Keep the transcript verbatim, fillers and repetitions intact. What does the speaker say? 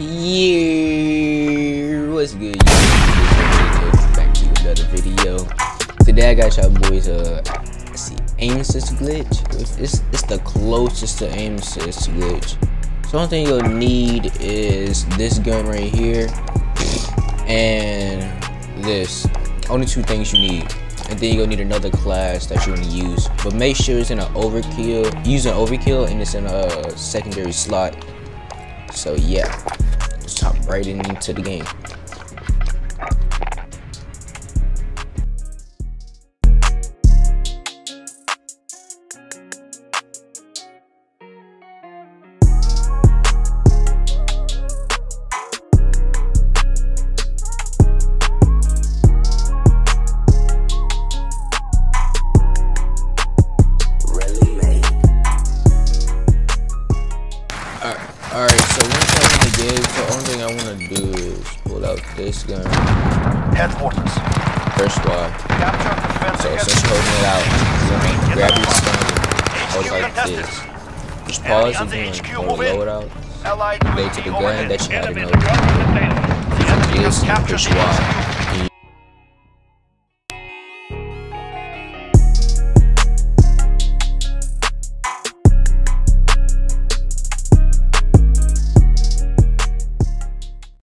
Yeah, what's good, YouTube? Back to another video. Today I got y'all boys uh see aim assist glitch. It's, it's it's the closest to aim assist glitch. So one thing you'll need is this gun right here and this. Only two things you need. And then you're gonna need another class that you're gonna use. But make sure it's in an overkill. Use an overkill and it's in a secondary slot. So yeah. Let's hop right into the game. Alright, so once I'm in the game, the only thing I want to do is pull out this gun. Headquarters. First squad. So since you're holding it out, so grab your gun, hold it like this. Just pause and hold the load out. Lay to the gun that you had in the load. This is the squad.